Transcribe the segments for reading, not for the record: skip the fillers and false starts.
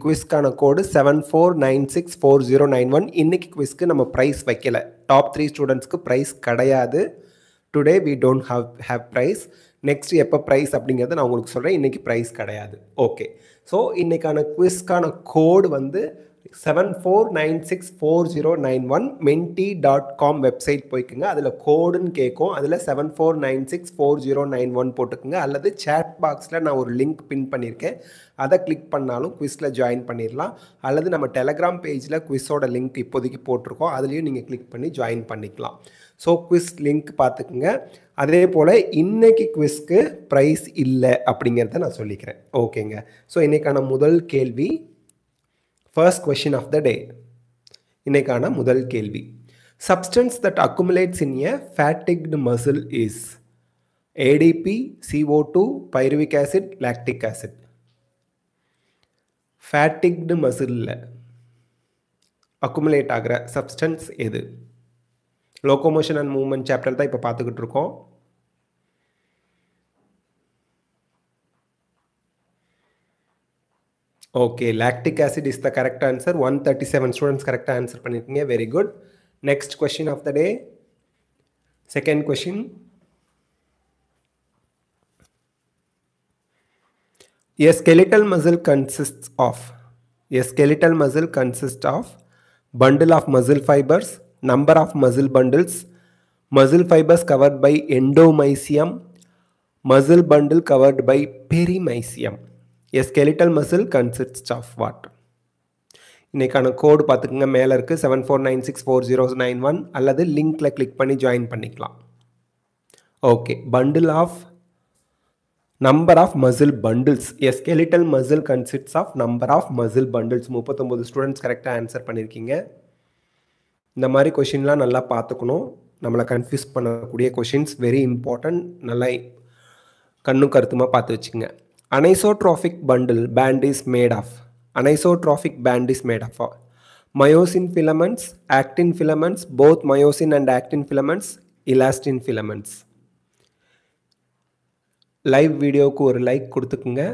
quiz-க்கான கோடு 74964091. இன்னைக்கு quiz-க்கு நம்ம prize வைக்கல. Top 3 students-க்கு prize கிடையாது. Today we don't have prize. Next எப்ப prize அப்படிங்கறத நான் உங்களுக்கு சொல்றேன். இன்னைக்கு prize கிடையாது. Okay. So இன்னைக்கான quiz-க்கான கோட் வந்து 74964091. menti.com website போய்க்குங்க. அதுல கோடுன்னு கேக்கும். அதுல 74964091 போட்டுக்குங்க. அல்லது chat boxல நான் ஒரு link pin பண்ணிருக்கேன். அதை click பண்ணாலும் quizல join பண்ணிரலாம். அல்லது நம்ம Telegram pageல quizோட link இப்போதைக்கு போட்டுருக்கோம். அதுலயும் நீங்க click பண்ணி join பண்ணிக்கலாம். So quiz link பாத்துக்குங்க. அதே போல இன்னைக்கு quizக்கு prize இல்லை அப்படிங்கறத நான் சொல்லிக்கிறேன். ஓகேங்க. So இன்னைக்கான முதல் கேள்வி First question of the day. Innekana mudal kelvi. Substance that accumulates in a fatigued muscle is ADP, CO2, pyruvic acid, lactic acid. Fatigued muscle accumulate agra substance edu. Locomotion and movement chapter da ipo paathukittu irukom. Okay, lactic acid is the correct answer. 137 students correct answer pannirkinga. Very good. Next question of the day. Second question. A skeletal muscle consists of bundle of muscle fibers, number of muscle bundles, muscle fibers covered by endomysium, muscle bundle covered by perimysium. A skeletal muscle consists of what? இன்னைக்கான code பார்த்துக்குங்க. மேல இருக்கு 74964091. அல்லது லிங்க்ல click பண்ணி join பண்ணிக்கலாம். Okay, bundle of number of muscle bundles. A skeletal muscle consists of number of muscle bundles. 39 students கரெக்டா answer பண்ணிருக்கீங்க. இந்த மாதிரி क्वेश्चनலாம் நல்லா பார்த்துக்கணும். நம்மள கன்ஃபியூஸ் பண்ணக்கூடிய क्वेश्चंस வெரி இம்பார்ட்டன்ட். நல்லா கண்ணு கருத்துமா பார்த்து வெச்சுங்க. Anisotropic band is made of myosin filaments, actin filaments, both myosin and actin filaments, elastin filaments. Live video ku or like kuduthukkunga.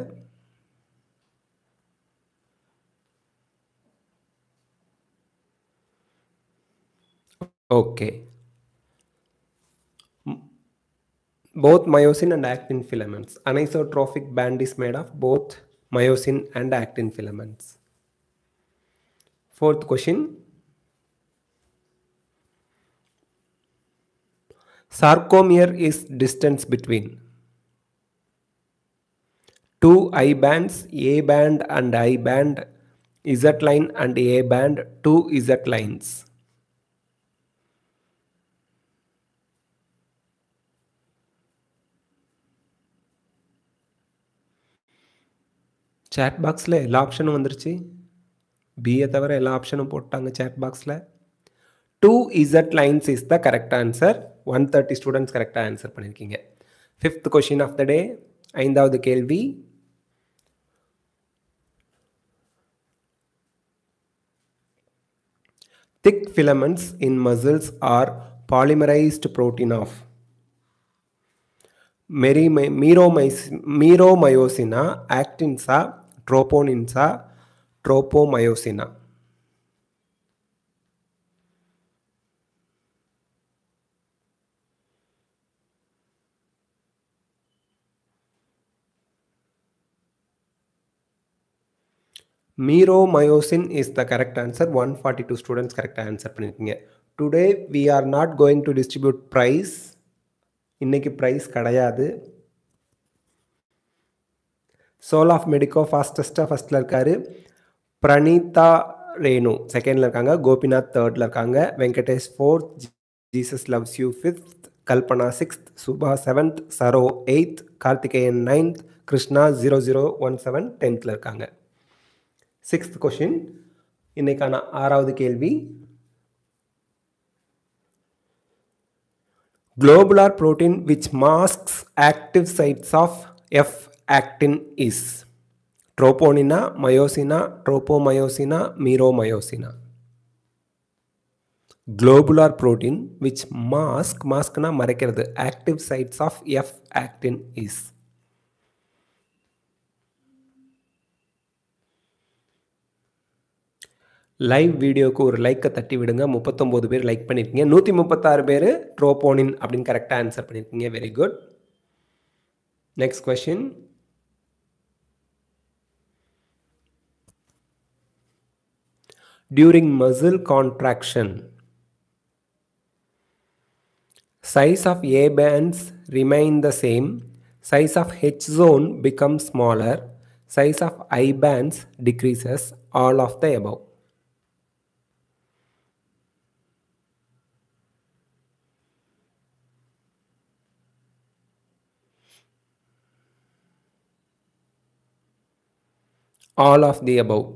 Okay, both myosin and actin filaments. Anisotropic band is made of both myosin and actin filaments. Fourth question. Sarcomere is distance between two I bands, A band and I band, Z line and A band, two Z lines. Chat box la ella option vandiruchi. B thavara ella option pottanga chat box la. 2 Z lines is the correct answer. 130 students correct answer panirkinga. Fifth question of the day. ஐந்தாவது கேள்வி. Thick filaments in muscles are polymerized protein of Meromyosina, actinsa, troponinsa, tropomyosina. Meromyosin is the correct answer. 142 students correct answer பண்ணிருக்கீங்க. Today we are not going to distribute prize. இன்னைக்கு prize கிடையாது. Soul of Medico firstல இருக்காரு. பிரணீதா ரேணு செகண்ட்ல இருக்காங்க. கோபிநாத் தேர்ட்ல இருக்காங்க. Venkatesh fourth, Jesus loves you fifth, Kalpana sixth, Subha seventh, Saro eighth, Karthikeyan ninth, Krishna 0017 டென்த்ல இருக்காங்க. Sixth question. இன்னைக்கான ஆறாவது கேள்வி. Globular protein which masks active sites of F-Actin is troponina, myosina, tropomyosina, meromyosina. Globular protein which mask na marakkirathu active sites of F-Actin is. Live video ku or like 30 vidunga 39 பேர் like பண்ணிருக்கீங்க 136 பேர் troponin அப்படிን கரெக்ட்டா answer பண்ணிருக்கீங்க very good next question during muscle contraction size of A bands remain the same size of H zone becomes smaller size of I bands decreases all of the above all of the above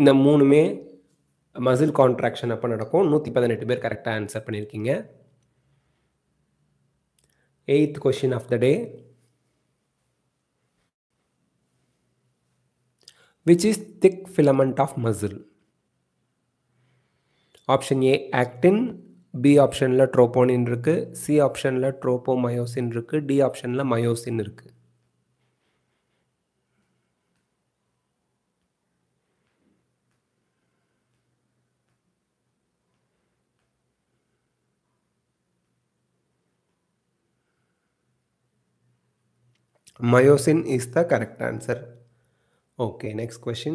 இந்த மூணுமே muscle contraction அப்ப நடக்கும் 118 பேர் கரெக்ட்டா answer பண்ணிருக்கீங்க 8th question of the day which is thick filament of muscle option A actin B optionல troponin இருக்கு C optionல tropomyosin இருக்கு D optionல myosin இருக்கு Myosin is the correct answer. Okay, next question.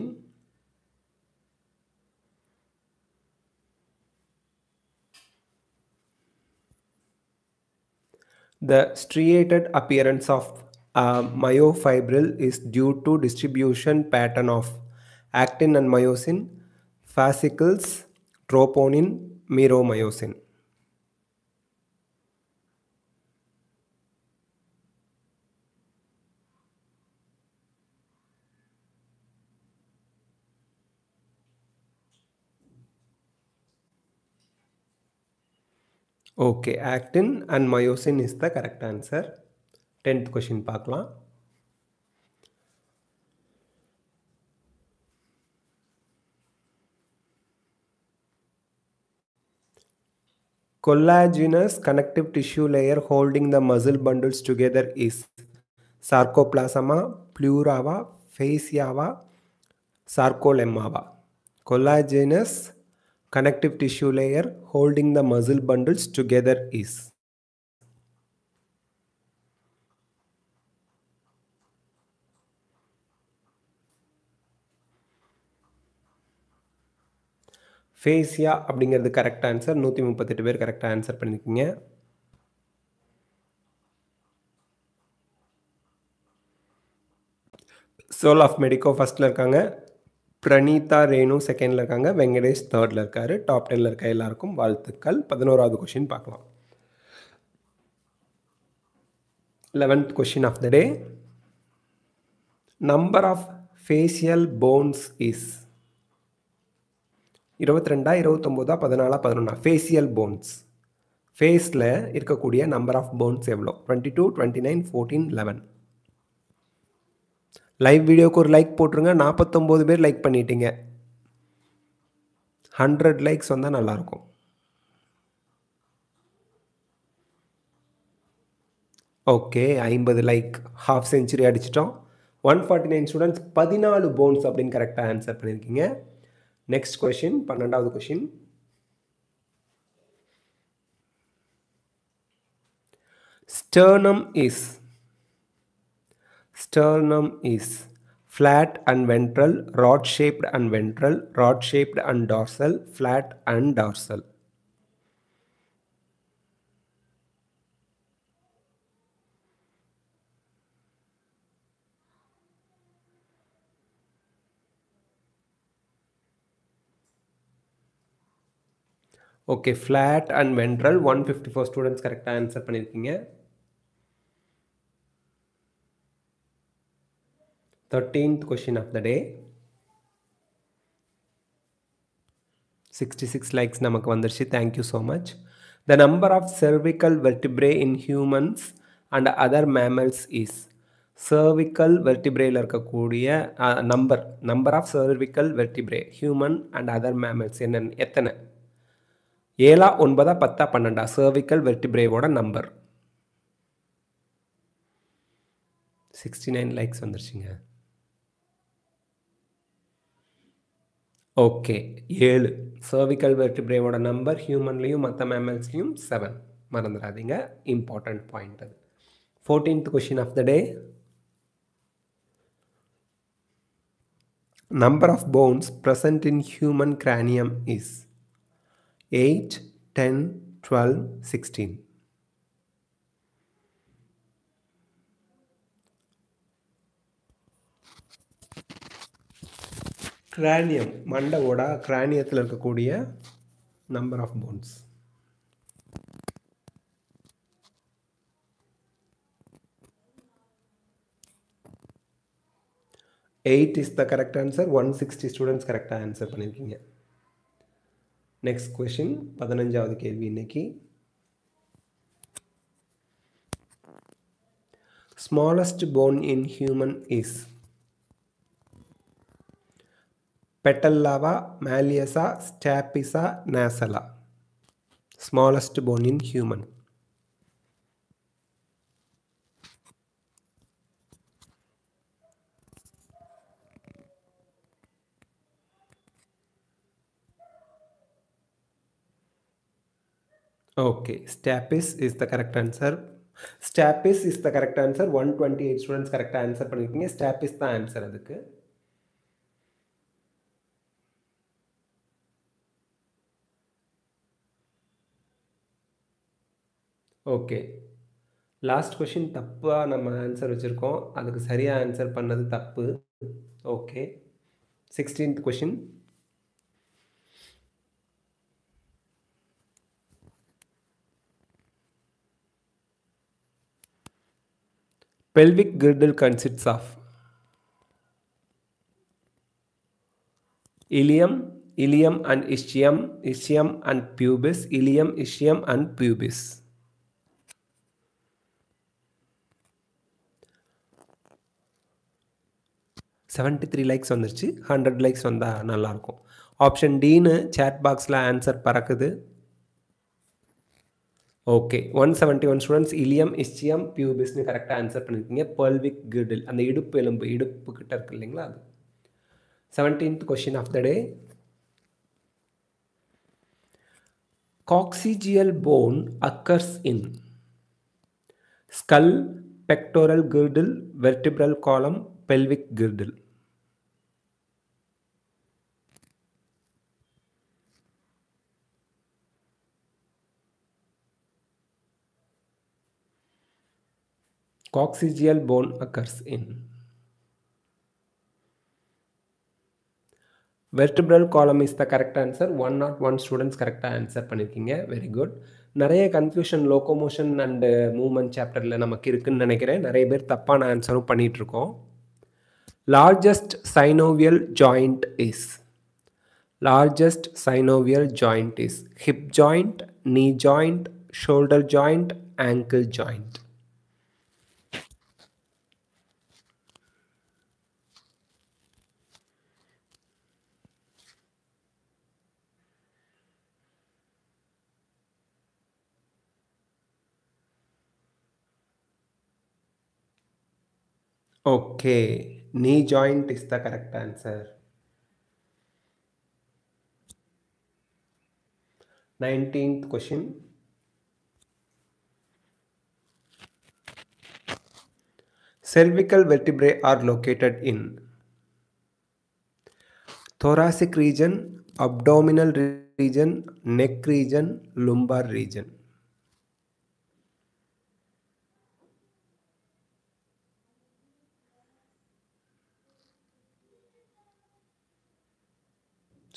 The striated appearance of myofibril is due to distribution pattern of actin and myosin, fascicles, troponin, myromyosin. Okay, actin and myosin is the correct answer. 10th question paakla. Collagenous connective tissue layer holding the muscle bundles together is sarcoplasma, pleurava, fasciava, sarcolemma. Collagenous connective tissue layer holding the muscle bundles together is fascia அப்படிங்கிறது correct answer 138 பேர் கரெக்ட்டா answer பண்ணிருக்கீங்க Soul of Medico ஃபர்ஸ்ட்ல இருக்காங்க Pranitha Renu second la irukanga Vengadesh third la irkaru top 10 la irka ellarkum vaalthukal 11th question paakalam 11th question of the day number of facial bones is 22 29 14 11 facial bones face la irkakudiya number of bones evlo 22 29 14 11 Live video को like पोटरंगा 49 பேர் like பண்ணிட்டீங்க 100 likes வந்தா நல்லா இருக்கும் okay 50 like half century அடிச்சிட்டோம் 149 students 14 bones அப்படிን கரெக்ட்டா answer பண்ணிருக்கீங்க next question 12வது question Sternum is flat and ventral, rod-shaped and ventral, rod-shaped and dorsal, flat and dorsal. Okay, flat and ventral, 154 students correct answer pannirkeenga. 13th question of the day 66 likes namakku vandirchi thank you so much the number of cervical vertebrae in humans and other mammals is cervical vertebrae la irkakoodiya number of cervical vertebrae human and other mammals enna ethana 7 9 10 12 cervical vertebrae oda number 69 likes vandirchinga okay 7. Cervical ವರ್ಟಿಬ್ರೇವೋಡ number ಹ್ಯೂಮನ್ಲಿಯೂ ಮತ್ತು ಮ್ಯಾಮಲ್ಸ್ಲಿಯೂ 7. ಮರಂದ್ರಾದಿಂಗ important point ಅದು. 14th question of the day. Number of bones present in human cranium is 8, 10, 12, 16. Cranium, manda voda craniyathil irukkudiya number of bones. Eight is the correct answer. 160 students correct answer pannirukkinga. Next question 15th kelvi inniki. Smallest bone in human is petallava, malleosa, stapesa, nasala. Smallest bone in human. Okay, stapes is the correct answer. Stapes is the correct answer. 128 students correct answer. Stapes is the answer. Okay. Last question. Tappa nama answer vechirkom. Adukku sariya answer pannadhu tappu. Okay. 16th question. Pelvic girdle consists of ilium, ilium and ischium, ischium and pubis, ilium, ischium and pubis. $73 likes on the 100 likes on the Nalarko. Option D in chat box la answer parakadu. Okay, 171 students, ilium, ischium, pubis ni correct answer pannirukkinga. Pelvic girdle and the iduppu elumbu iduppu kitta irukku illingla adu. 17th question of the day. Coccygeal bone occurs in skull, pectoral girdle, vertebral column, pelvic girdle. Coccygeal bone occurs in vertebral column is the correct answer. 101 students correct answer pannirkinga. Very good. Nareya confusion locomotion and movement chapter la namakku irukku nenaikiren. Nareya per thappana answer panniterkom. Largest synovial joint is, largest synovial joint is hip joint, knee joint, shoulder joint, ankle joint. Okay, knee joint is the correct answer. 19th question. Cervical vertebrae are located in thoracic region, abdominal region, neck region, lumbar region.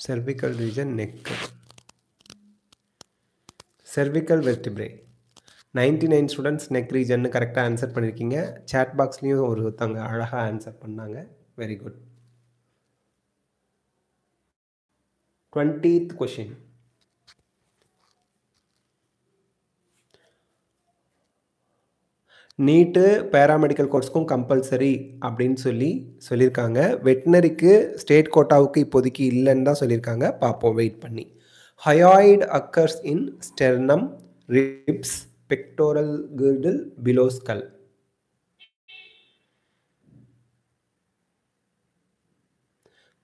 Cervical region, neck, cervical vertebrae. 99 students neck region correct answer pannirkinga. Chat box liyum oru thanga alaga answer pannanga. Very good. 20th question. NEET paramedical course compulsory அப்படின்னு சொல்லியிருக்காங்க. வெட்டினரிக்கு state கோட்டாவுக்கு இப்போதைக்கு இல்லைன்னு தான் சொல்லியிருக்காங்க. பார்ப்போம் wait பண்ணி. Hyoid occurs in sternum, ribs, pectoral girdle, below skull.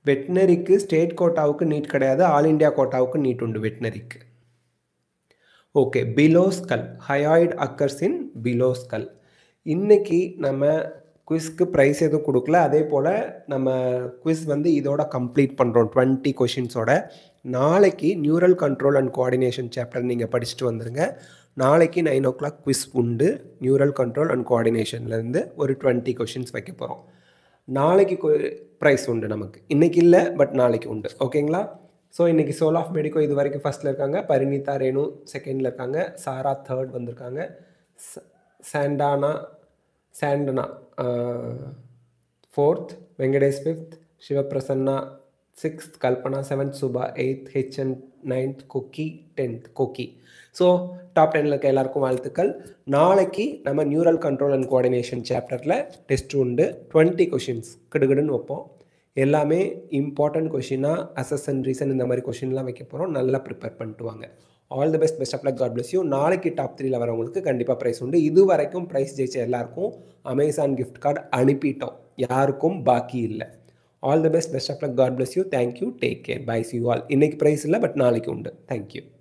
veterinary state quota NEET kadayadu, all India quota NEET undu veterinary. Okay, below skull, hyoid occurs in below skull. Inneki nama quiz ku price edhu kudukla, adhe pole nama quiz vandu idoda complete pandrom 20 questions oda. Naalaki neural control and coordination chapter neenga padichittu vandrunga. Naalaki 9 o'clock quiz undu neural control and coordination la irundhu oru 20 questions vekkaporom. Naalaki price undu namakku, inneki illa but naalaki undu. Okayla. So inneki Soul of Medico idu varaikku first la irukanga, Parinitha Renu second la irukanga, Sara third vandirukanga, Sandana fourth, Vengadesh fifth, Shiva Prasanna sixth, Kalpana seventh, Subha eighth, HN ninth, Koki tenth. Koki. So top 10 la ellarkum vaalthukal. Naalaki nama neural control and coordination chapter la test undu 20 questions kedugudun veppom. எல்லாமே important क्वेश्चनா அசஸ் and reason இந்த மாதிரி क्वेश्चनலாம் வைக்க போறோம். நல்லா prepare பண்ணிட்டுவாங்க. All the best, best of luck, God bless you. நாளைக்கு டாப் 3 ல வரவங்களுக்கு கண்டிப்பா பிரைஸ் உண்டு. இது வரைக்கும் பிரைஸ் ஜெயிச்ச எல்லாருக்கும் அமேசான் gift card அனுப்பிட்டோம். யாருக்கும் பாக்கி இல்ல. All the best, best of luck, God bless you. Thank you. Take care. Bye. See you all. இன்னைக்கு பிரைஸ் இல்ல but நாளைக்கு உண்டு. Thank you.